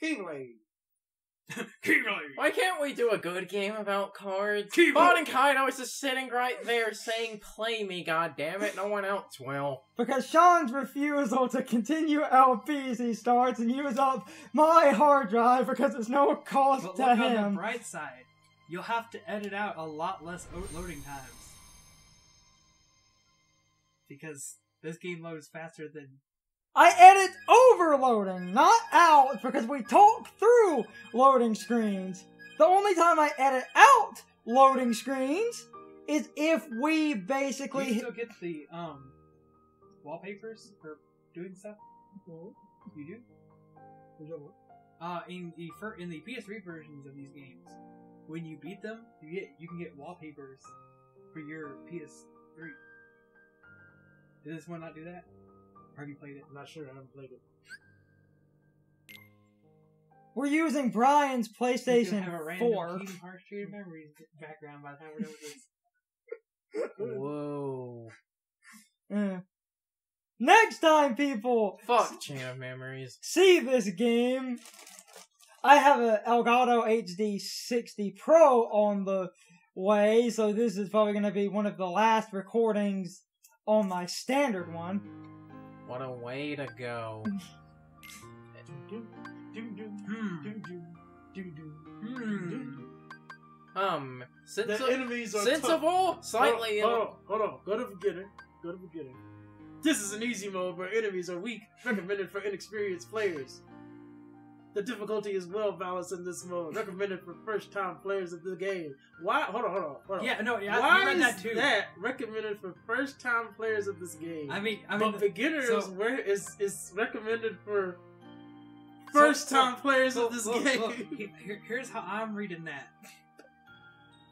Kingly. Keyblade. Why can't we do a good game about cards? Keyblade. Bon and Kaido is just sitting right there saying, play me, goddammit, no one else will. Because Sean's refusal to continue LPs he starts and use up my hard drive because there's no cost to him. But look on the bright side, you'll have to edit out a lot less loading times. Because this game loads faster than... I edit overloading, not out, because we talk through loading screens. The only time I edit out loading screens is if we basically... Do you still get the wallpapers for doing stuff? No. You do? In the PS3 versions of these games, when you beat them, you can get wallpapers for your PS3. Does this one not do that? Have you played it? I'm not sure. I haven't played it. We're using Brian's PlayStation 4. Memories background by the time we're done with this. Whoa. Next time, people. Fuck Chain of Memories. See this game. I have an Elgato HD60 Pro on the way, so this is probably going to be one of the last recordings on my standard one. What a way to go. Sensible? Slightly. Hold on. Go to beginning. This is an easy mode where enemies are weak, recommended for inexperienced players. The difficulty is well balanced in this mode, recommended for first-time players of the game. Why? Hold on. Yeah, why I read that too. Why is that recommended for first-time players of this game? I mean, but beginners is recommended for first-time players of this game. Look. Here's how I'm reading that.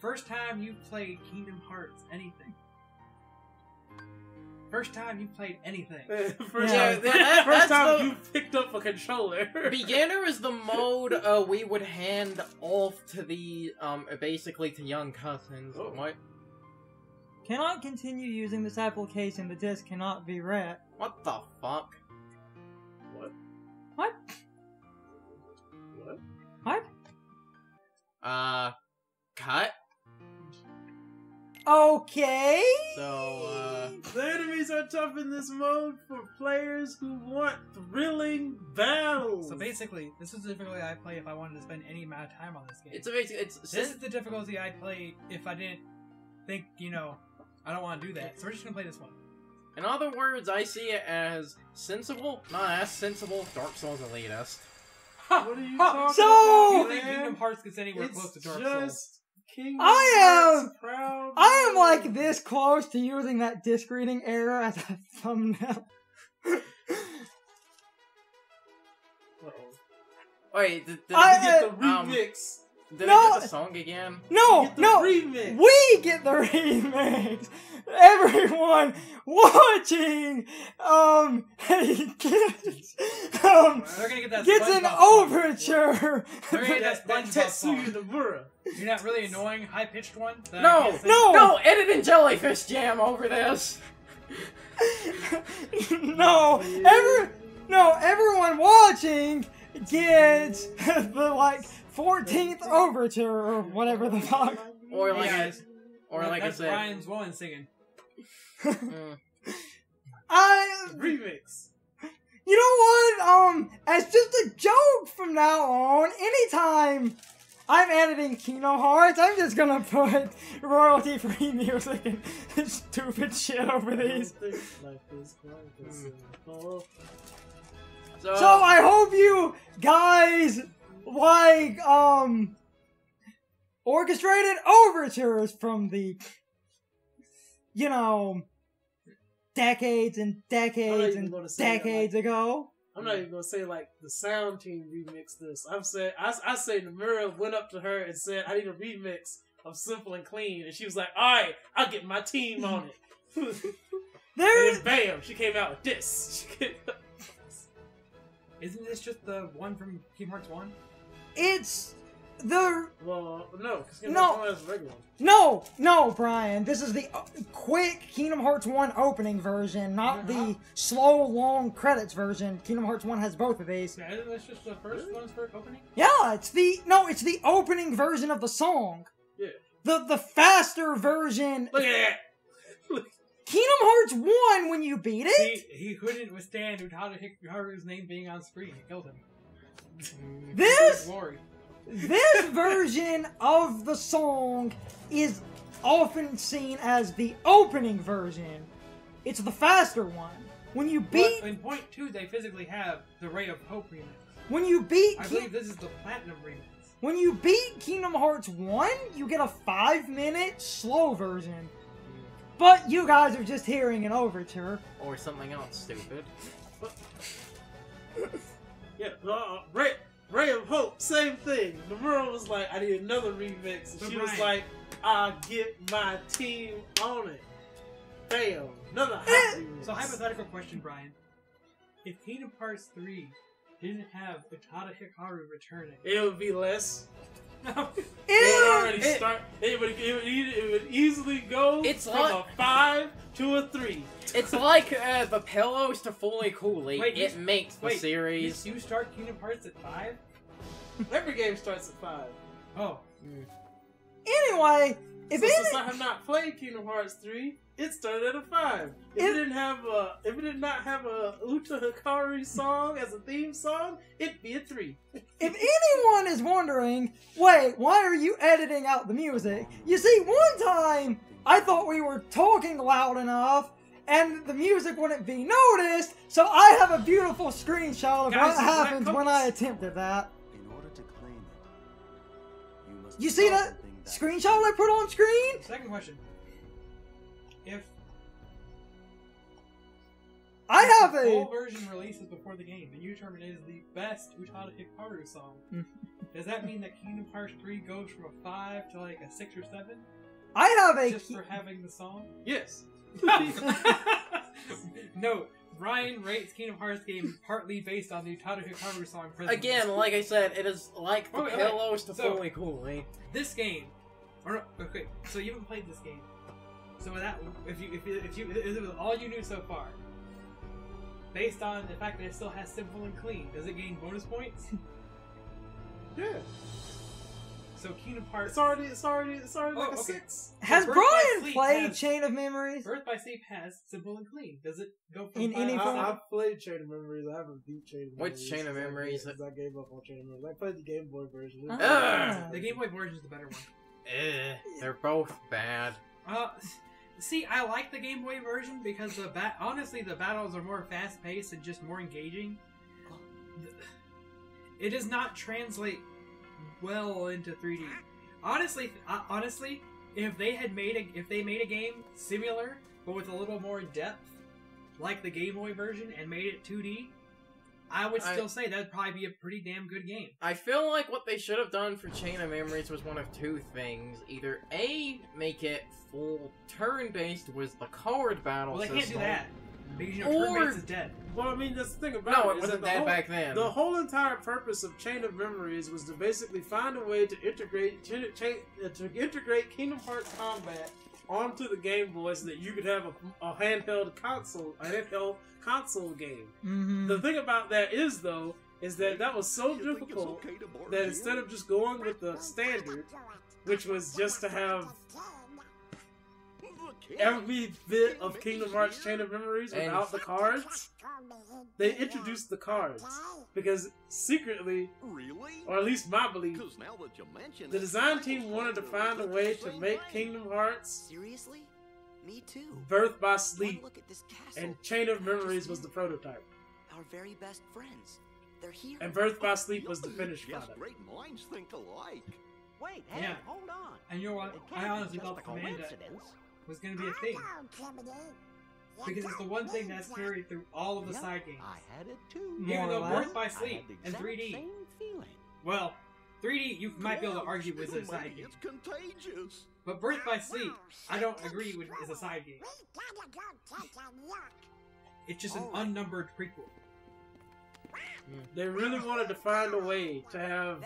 First time you played Kingdom Hearts, anything. First time you played anything. First time you picked up a controller. Beginner is the mode we would hand off to the basically to young cousins. Oh. What? Cannot continue using this application. The disc cannot be read. What the fuck? What? Cut. Okay. So, the enemies are tough in this mode for players who want thrilling battles. So basically, this is the difficulty I play if I wanted to spend any amount of time on this game. This is the difficulty I play if I didn't think, you know, I don't want to do that. So we're just gonna play this one. In other words, I see it as sensible, not as sensible. Dark Souls Elitist. What are you talking about? You think Kingdom Hearts gets anywhere close to Dark Souls? I am like this close to using that disc reading error as a thumbnail. Wait, did we get the remix? Did I get the song again? No, remix. We get the remix. Everyone watching, they're gonna get that gets an overture. They're gonna get that Tetsuya Nomura. You're not really annoying, high-pitched one? No, edit in Jellyfish Jam over this. Everyone watching gets the, like, 14th overture or whatever the fuck. Or like I said. Brian's woman singing. Remix. You know what? As just a joke from now on, anytime I'm editing Kingdom Hearts, I'm just gonna put royalty-free music and stupid shit over these. So I hope you guys like, orchestrated overtures from the, you know, decades ago. I'm not even gonna say like the sound team remixed this. I'm saying I say Nomura went up to her and said, I need a remix of Simple and Clean, and she was like, alright, I'll get my team on it. And bam, she came out with this. Isn't this just the one from Kingdom Hearts 1? It's They're... Well, no, because Kingdom Hearts 1 is a regular one. No, no, Brian. This is the quick Kingdom Hearts 1 opening version, not the slow, long credits version. Kingdom Hearts 1 has both of these. Yeah, that's just the first one's for opening? Yeah, it's the... No, it's the opening version of the song. Yeah. The faster version... Look at that! Kingdom Hearts 1, when you beat it... He couldn't withstand Utada Hikaru's name being on screen. It killed him. This... This version of the song is often seen as the opening version. It's the faster one. When you beat... But in point 2, they physically have the Ray of Hope remix. When you beat... I believe this is the Platinum remix. When you beat Kingdom Hearts 1, you get a 5-minute slow version. But you guys are just hearing an overture. Or something else, stupid. Yeah, Ray of Hope, same thing. The world was like, I need another remix. And she was like, I'll get my team on it. Bam. Another hot remix. So hypothetical question, Brian. If Kingdom Hearts 3 didn't have Utada Hikaru returning, it would be less. No. It would easily go from a 5 to a 3. It's like the pillows to Fully Cooley. It makes the series. You start Kingdom Hearts at 5? Every game starts at 5. Oh. Mm. Anyway, since I have not played Kingdom Hearts 3, it started at a 5. If it did not have a Utada Hikaru song as a theme song, it'd be a 3. If anyone is wondering, wait, why are you editing out the music? You see, one time I thought we were talking loud enough and the music wouldn't be noticed, so I have a beautiful screenshot of what happens when I attempted that. In order to claim it, you see that screenshot I put on screen? Second question. If I have the full version releases before the game, and you determine it is the best Utada Hikaru song, does that mean that Kingdom Hearts 3 goes from a 5 to like a 6 or 7? I have a just for having the song? Yes. No, Ryan rates Kingdom Hearts game partly based on the Utada Hikaru song. Again, like I said, it is like the pillows to Fully Cooley. This game, okay, so you haven't played this game. So that, if it was all you knew so far, based on the fact that it still has Simple and Clean, does it gain bonus points? Yeah. So Kingdom Hearts. It's already like a 6. Has Brian played Chain of Memories? Birth by Sleep has Simple and Clean. Does it go from I've played Chain of Memories. I haven't beat Chain of Memories. Which Chain of Memories? I gave up on Chain of Memories. I played the Game Boy version. The Game Boy version is the better one. They're both bad. See, I like the Game Boy version because honestly the battles are more fast-paced and just more engaging. It does not translate well into 3D. Honestly, if they made a game similar but with a little more depth, like the Game Boy version, and made it 2D, I would still say that'd probably be a pretty damn good game. I feel like what they should have done for Chain of Memories was one of two things. Either A, make it full turn-based with the card battle system. Well, they can't do that. Because you know turn-based is dead. Well, I mean, that's the thing about it. No, it wasn't that back then. The whole entire purpose of Chain of Memories was to basically find a way to integrate Kingdom Hearts combat onto the Game Boy so that you could have a handheld console game. Mm-hmm. The thing about that is, though, is that was so difficult that instead of just going with the standard, which was just to have every bit of Kingdom Hearts Chain of Memories without the cards, they introduced the cards. Because secretly, or at least my belief, the design team wanted to find a way to make Kingdom Hearts Birth by Sleep, and Chain of Memories was the prototype. Our very best friends, they're here. And Birth by Sleep was the finished product. Great minds think alike. Wait, hey, hold on. And you know what? I honestly thought Commander was going to be a thing. Because it's the one thing that's carried through all of the side games. I had it too. Even though Birth by Sleep and 3D. Well, 3D you might be able to argue with a side game. It's contagious. But Birth by Sleep, I don't agree with is a side game. It's just an unnumbered prequel. They really wanted to find a way to have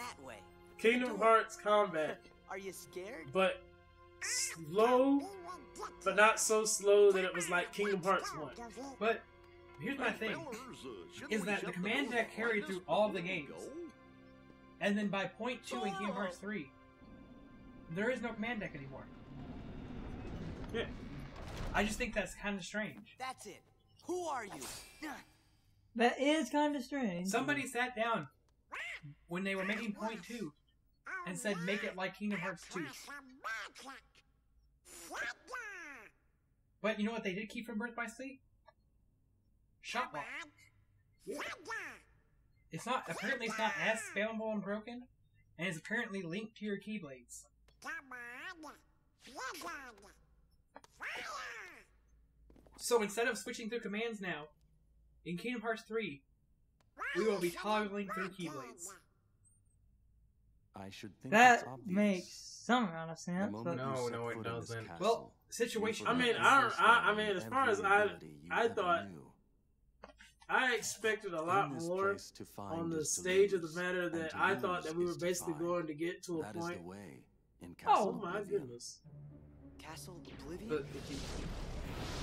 Kingdom Hearts combat. Are you scared? But slow, but not so slow that it was like Kingdom Hearts 1. But here's my thing, is that the command deck carried through all the games. And then by point 2 in Kingdom Hearts 3, there is no command deck anymore. Yeah. I just think that's kind of strange. That's it. Who are you? That is kind of strange. Somebody sat down when they were making point 2 and said, make it like Kingdom Hearts 2. But you know what they did keep from Birth by Sleep? Shotlock. It's not, apparently it's not as spammable and broken, and it's apparently linked to your keyblades. So instead of switching through commands now, in Kingdom Hearts 3, we will be toggling through keyblades. I should think that makes some amount of sense. But no, it doesn't. Well, situation. I mean, as far as I thought, I expected a lot more on the stage of the matter that I thought that we were basically going to get to a point. Oh my goodness! Castle Oblivion. But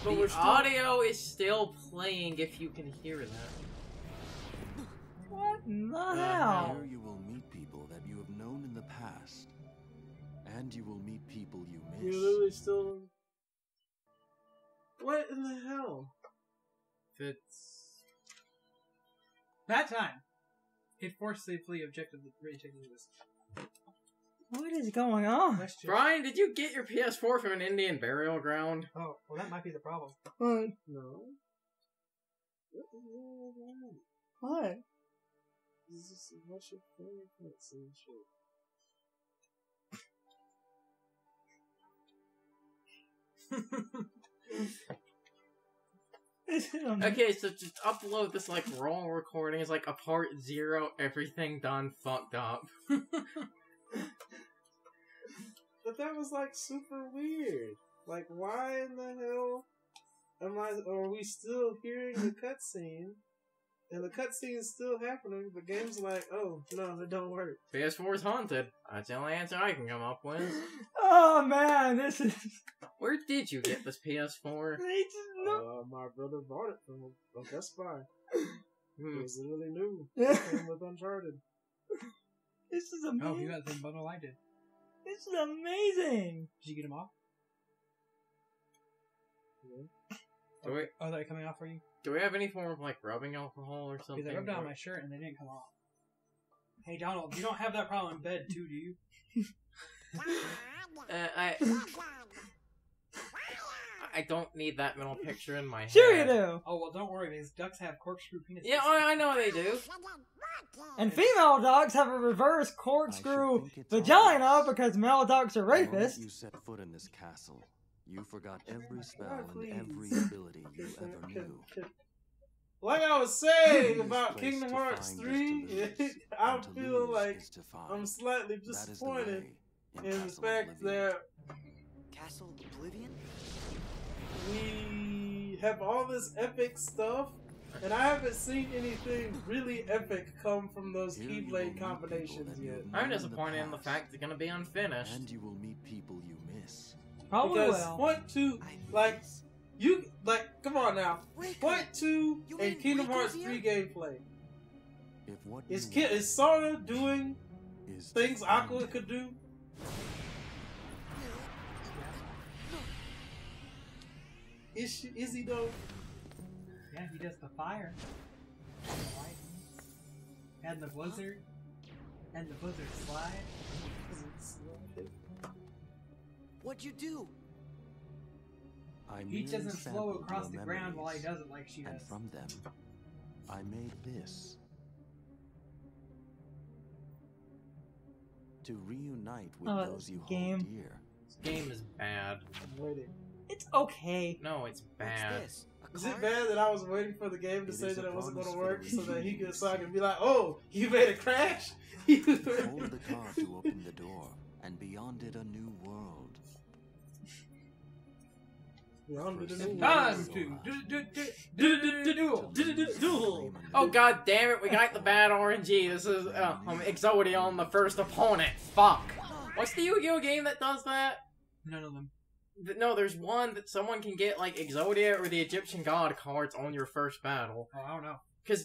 the audio is still playing if you can hear that. What in the hell? There you will meet people that you have known in the past, and you will meet people you miss. You're literally still... What in the hell? It's... That time! It forced the plea objectively rejecting this. What is going on? Brian, did you get your PS4 from an Indian burial ground? Oh, well that might be the problem. No. What? This is a bunch of fingerprints and shit. Okay, so just upload this like raw recording. It's like a part 0, everything done fucked up. But that was like super weird. Like, why in the hell am are we still hearing the cutscene? And the cutscene is still happening, but games like, oh no, it don't work. PS4 is haunted. That's the only answer I can come up with. Oh man, this is. Where did you get this PS4? My brother bought it from Best Buy. It was literally new. It came with Uncharted. This is amazing. Oh, you got the same bundle I did. This is amazing. Did you get them all? Yeah. Are they coming off for you? Do we have any form of like rubbing alcohol or something? Because I rubbed on my shirt and they didn't come off. Hey Donald, you don't have that problem in bed too, do you? I don't need that middle picture in my head. Sure you do. Oh well, don't worry, because ducks have corkscrew penises. Yeah, I know they do. And female dogs have a reverse corkscrew vagina because male dogs are rapists. You set foot in this castle. You forgot every spell and every ability you ever knew. Like I was saying about Kingdom Hearts 3, I feel like I'm slightly disappointed in the fact that Castle Oblivion? We have all this epic stuff, and I haven't seen anything really epic come from those keyblade combinations yet. I'm disappointed in the fact they're gonna be unfinished. And you will meet people you miss. Probably because point 2, like, you, like, come on now. Point 2 and Kingdom Hearts 3 gameplay. Is Sora doing things Aqua could do? Is he though? Yeah, he does the fire, and the lightning, and the blizzard, and the blizzard slide. What'd you do? He doesn't flow across the ground while he does it like she does. And from them, I made this. To reunite with those you hold dear. This game is bad. I'm waiting. It's okay. No, it's bad. Is it bad that I was waiting for the game to say that it wasn't going to work so that he could be like, oh, you made a crash? You hold the car to open the door, and beyond it a new world. Oh god damn it, we got the bad RNG. This is Exodia on the first opponent. Fuck. What's the Yu-Gi-Oh game that does that? None of them. No, there's one that someone can get like Exodia or the Egyptian God cards on your first battle. Oh, I don't know. Because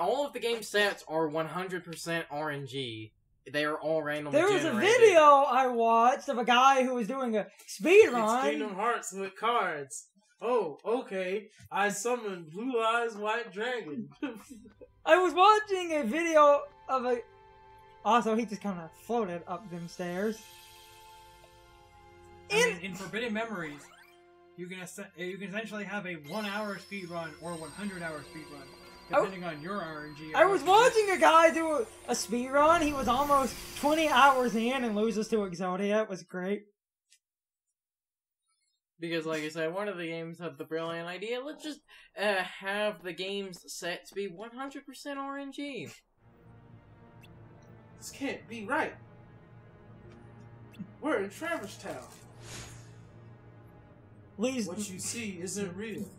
all of the game sets are 100% RNG. They are all randomly generated. There was a video I watched of a guy who was doing a speedrun. It's Kingdom Hearts with cards. Oh, okay. I summoned Blue Eyes White Dragon. I was watching a video of a... Also, he just kind of floated up them stairs. In Forbidden Memories, you can essentially have a 1-hour speedrun or 100-hour speedrun. Depending on your RNG. I was watching a guy do a speedrun. He was almost 20 hours in and loses to Exodia. It was great. Because, like I said, one of the games had the brilliant idea. Let's just have the game's sets be 100% RNG. This can't be right. We're in Traverse Town. Please. What you see isn't real.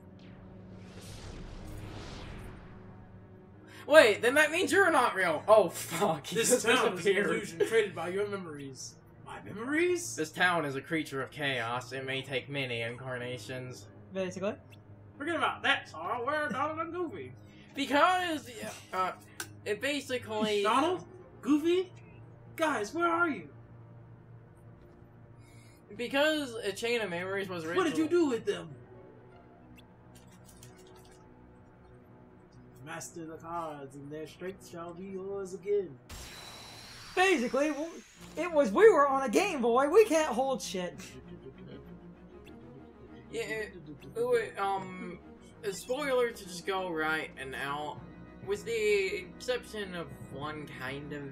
Wait, then that means you're not real. Oh, fuck. This town is an illusion created by your memories. My memories? This town is a creature of chaos. It may take many incarnations. Basically. Forget about that, Sara. We're Donald and Goofy. Because, it basically... Donald? Goofy? Guys, where are you? Because A Chain of Memories was original... What did you do with them? Master the cards, and their strength shall be yours again. Basically, it was we were on a Game Boy. We can't hold shit. Yeah. A spoiler to just go right and out, with the exception of one kind of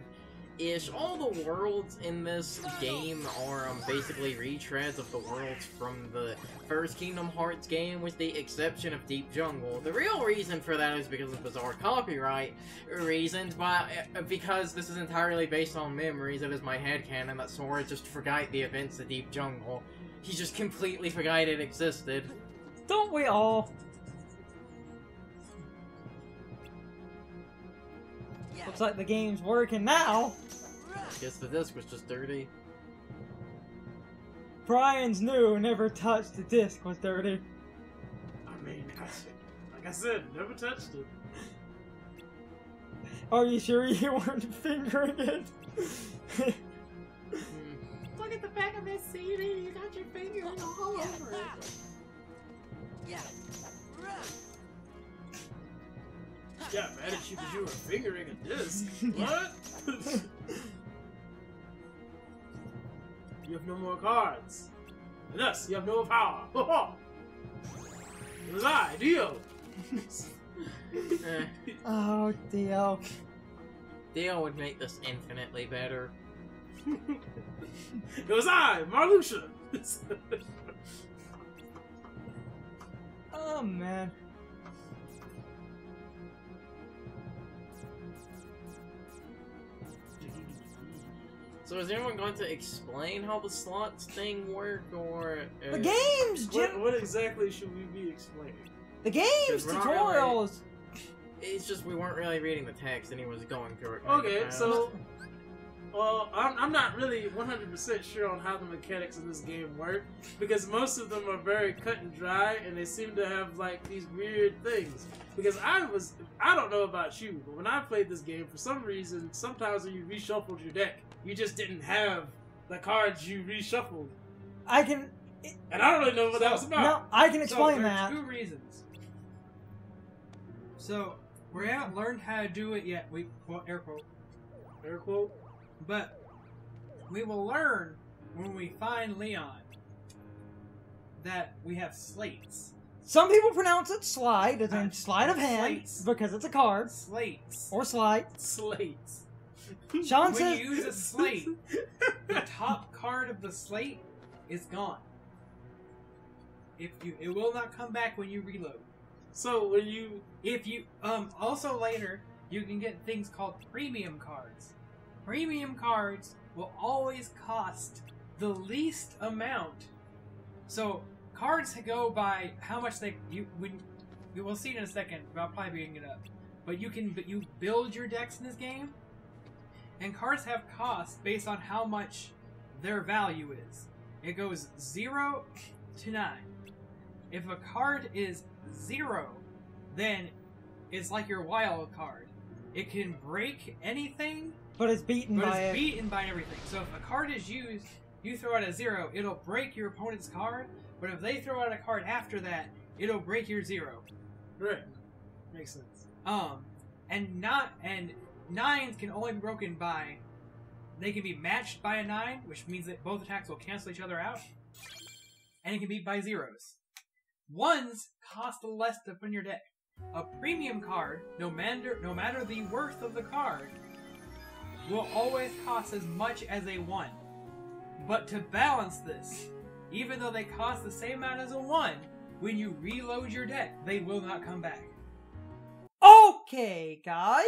ish. All the worlds in this game are basically retreads of the worlds from the first Kingdom Hearts game, with the exception of Deep Jungle. The real reason for that is because of bizarre copyright reasons, but because this is entirely based on memories, it is my headcanon that Sora just forgot the events of Deep Jungle. He just completely forgot it existed. Don't we all? Yeah. Looks like the game's working now. Guess the disc was just dirty. Brian's new, never touched the disc was dirty. I mean, like I said, never touched it. Are you sure you weren't fingering it? Look at the back of this CD, you got your finger all over it. Yeah. Yeah, mad at you because you were fingering a disc. What? You have no more cards. And thus, you have no power. It was I, Dio. Oh, Dio. Dio would make this infinitely better. It was I, Marluxia. Oh, man. So is anyone going to explain how the slots thing work, or... The game's... What exactly should we be explaining? The game's tutorials! Really, it's just we weren't really reading the text, and he was going through it. Okay, so... Well, I'm not really 100% sure on how the mechanics of this game work, because most of them are very cut and dry, and they seem to have, like, these weird things. Because I don't know about you, but when I played this game, for some reason, sometimes when you reshuffled your deck, you just didn't have the cards you reshuffled. And I don't really know what that was about. No, I can explain that. Two reasons. So, we haven't learned how to do it yet. We, well, air quote. Air quote? But, we will learn when we find Leon that we have slates. Some people pronounce it slide, as in sleight of hand, slates. Because it's a card. Slates. Or slide. Slates. Sean says, when you use a slate, the top card of the slate is gone. It will not come back when you reload. So when you, also later you can get things called premium cards. Premium cards will always cost the least amount. So Cards go by how much they you will see in a second about probably being it up, but you build your decks in this game, and cards have costs based on how much their value is. It goes 0 to 9. If a card is 0, then it's like your wild card. It can break anything, but it's beaten by everything. So if a card is used, you throw out a 0, it'll break your opponent's card. But if they throw out a card after that, it'll break your 0. Right. Makes sense. And 9s can only be broken by... They can be matched by a 9, which means that both attacks will cancel each other out. And it can be by 0s. 1s cost less to put in your deck. A premium card, no matter the worth of the card, will always cost as much as a 1. But to balance this, even though they cost the same amount as a 1, when you reload your deck, they will not come back. Okay, guys!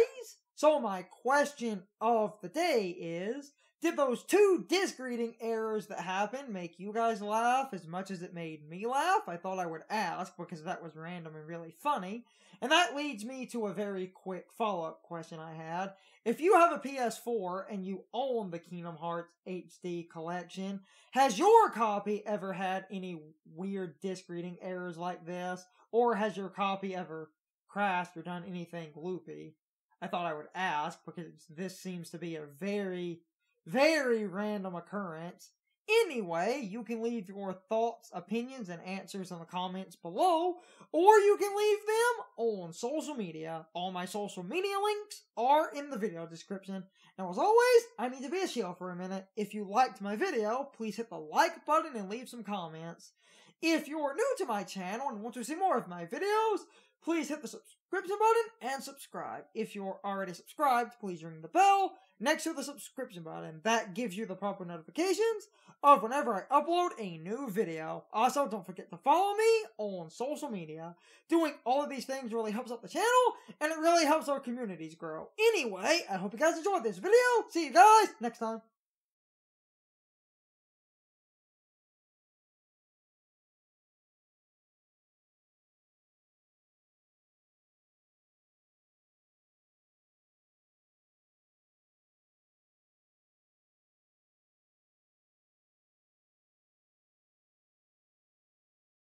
So my question of the day is, did those two disc reading errors that happened make you guys laugh as much as it made me laugh? I thought I would ask, because that was random and really funny. And that leads me to a very quick follow-up question I had. If you have a PS4 and you own the Kingdom Hearts HD collection, has your copy ever had any weird disc reading errors like this? Or has your copy ever crashed or done anything loopy? I thought I would ask, because this seems to be a very... very random occurrence. Anyway, you can leave your thoughts, opinions, and answers in the comments below, or you can leave them on social media. All my social media links are in the video description. Now, as always, I need to be a shield for a minute. If you liked my video, please hit the like button and leave some comments. If you're new to my channel and want to see more of my videos, please hit the subscription button and subscribe. If you're already subscribed, please ring the bell next to the subscription button. That gives you the proper notifications of whenever I upload a new video. Also, don't forget to follow me on social media. Doing all of these things really helps out the channel, and it really helps our communities grow. Anyway, I hope you guys enjoyed this video. See you guys next time.